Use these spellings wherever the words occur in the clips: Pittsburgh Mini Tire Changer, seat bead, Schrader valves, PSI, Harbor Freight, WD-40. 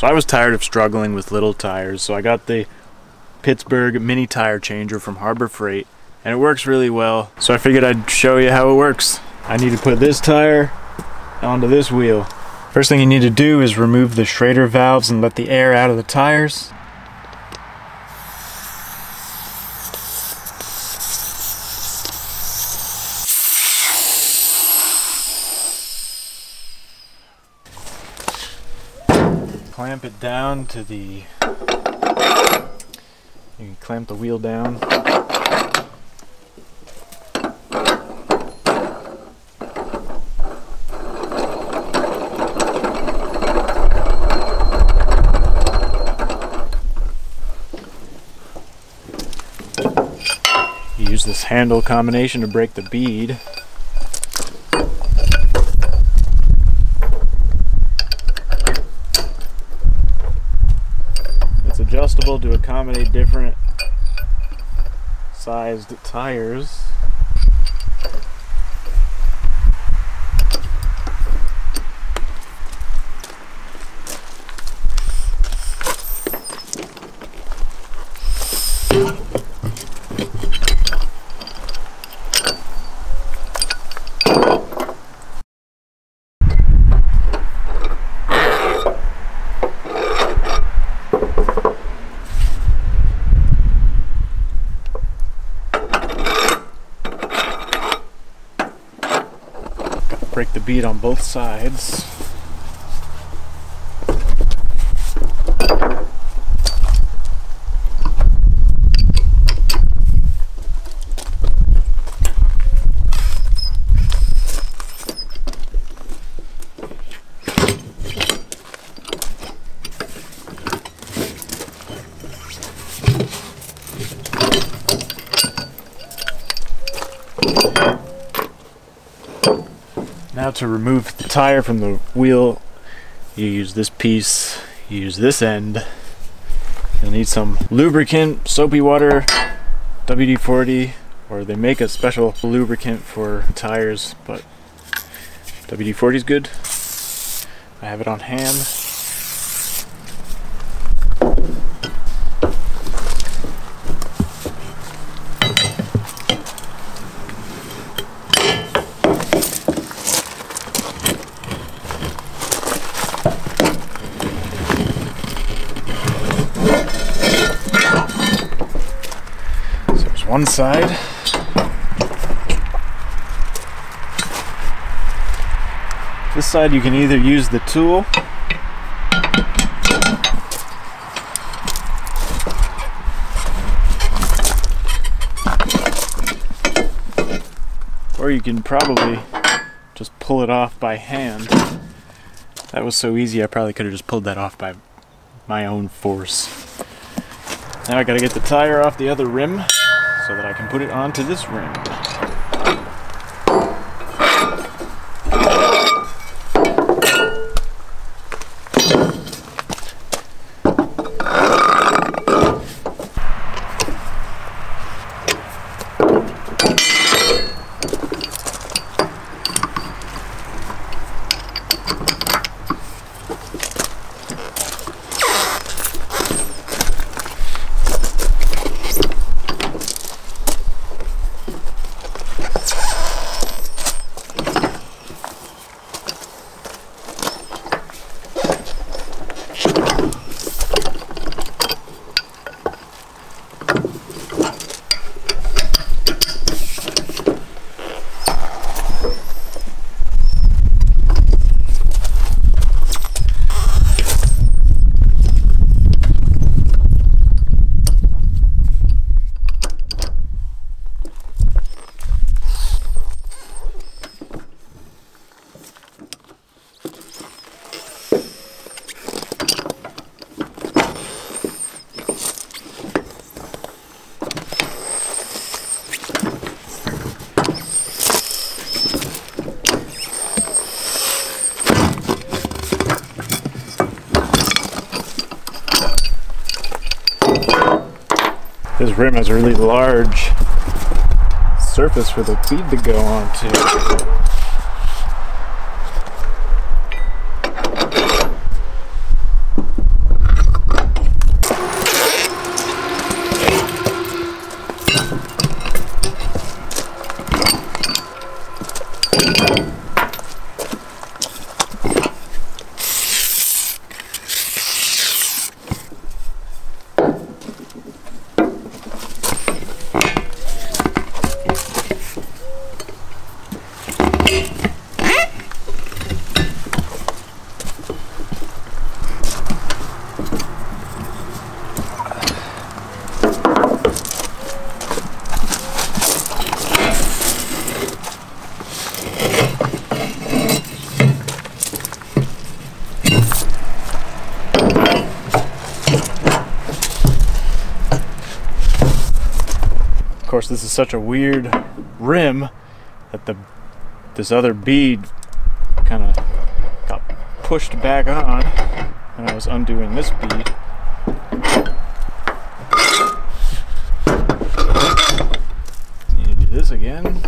So I was tired of struggling with little tires, so I got the Pittsburgh Mini Tire Changer from Harbor Freight, and it works really well. So I figured I'd show you how it works. I need to put this tire onto this wheel. First thing you need to do is remove the Schrader valves and let the air out of the tires. Clamp it down to the, you can clamp the wheel down. You use this handle combination to break the bead. Adjustable to accommodate different sized tires. Break the bead on both sides. Now to remove the tire from the wheel, you use this piece, you use this end. You'll need some lubricant, soapy water, WD-40, or they make a special lubricant for tires, but WD-40 is good. I have it on hand. One side. This side you can either use the tool or you can probably just pull it off by hand. That was so easy I probably could have just pulled that off by my own force. Now I gotta get the tire off the other rim, so that I can put it onto this rim. This rim has a really large surface for the bead to go onto. course, this is such a weird rim that this other bead kind of got pushed back on, and I was undoing this bead. Need to do this again.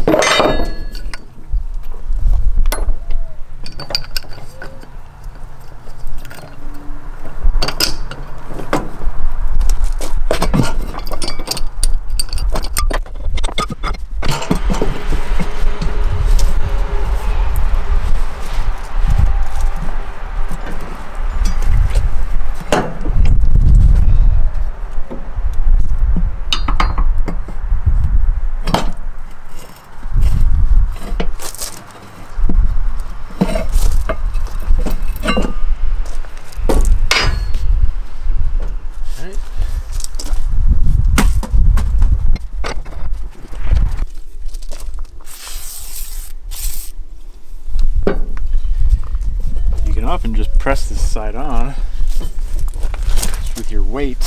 And just press this side on just with your weight.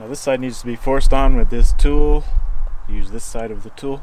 Now this side needs to be forced on with this tool. Use this side of the tool.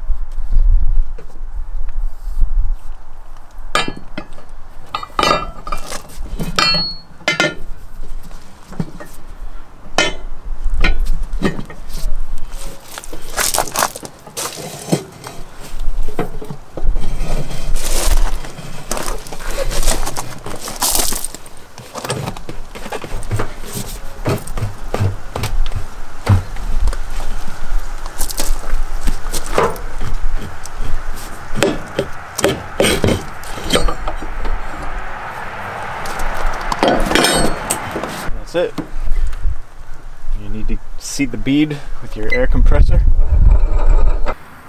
It. You need to seat the bead with your air compressor,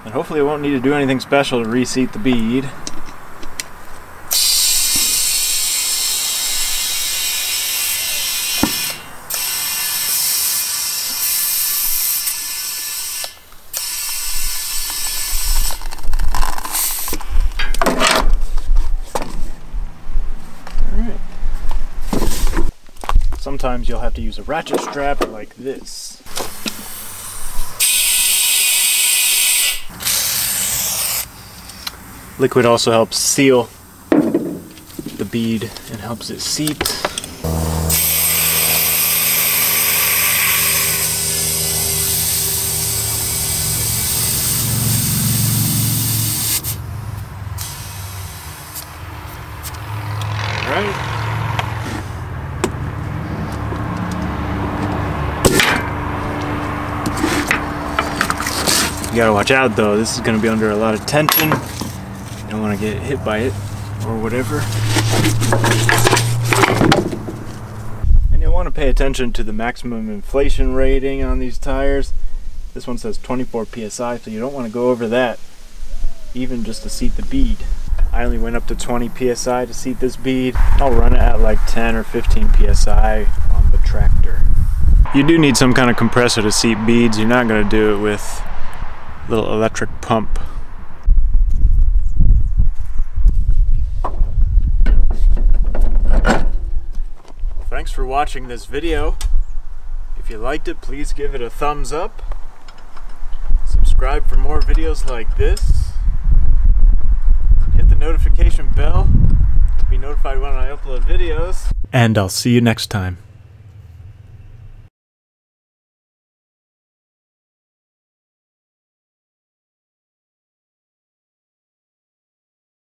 and hopefully it won't need to do anything special to reseat the bead. Sometimes you'll have to use a ratchet strap like this. Liquid also helps seal the bead and helps it seat. You gotta watch out though, this is gonna be under a lot of tension. You don't wanna get hit by it or whatever. And you'll wanna pay attention to the maximum inflation rating on these tires. This one says 24 PSI, so you don't wanna go over that, even just to seat the bead. I only went up to 20 PSI to seat this bead. I'll run it at like 10 or 15 PSI on the tractor. You do need some kind of compressor to seat beads. You're not gonna do it with little electric pump. Thanks for watching this video. If you liked it, please give it a thumbs up. Subscribe for more videos like this. Hit the notification bell to be notified when I upload videos. And I'll see you next time.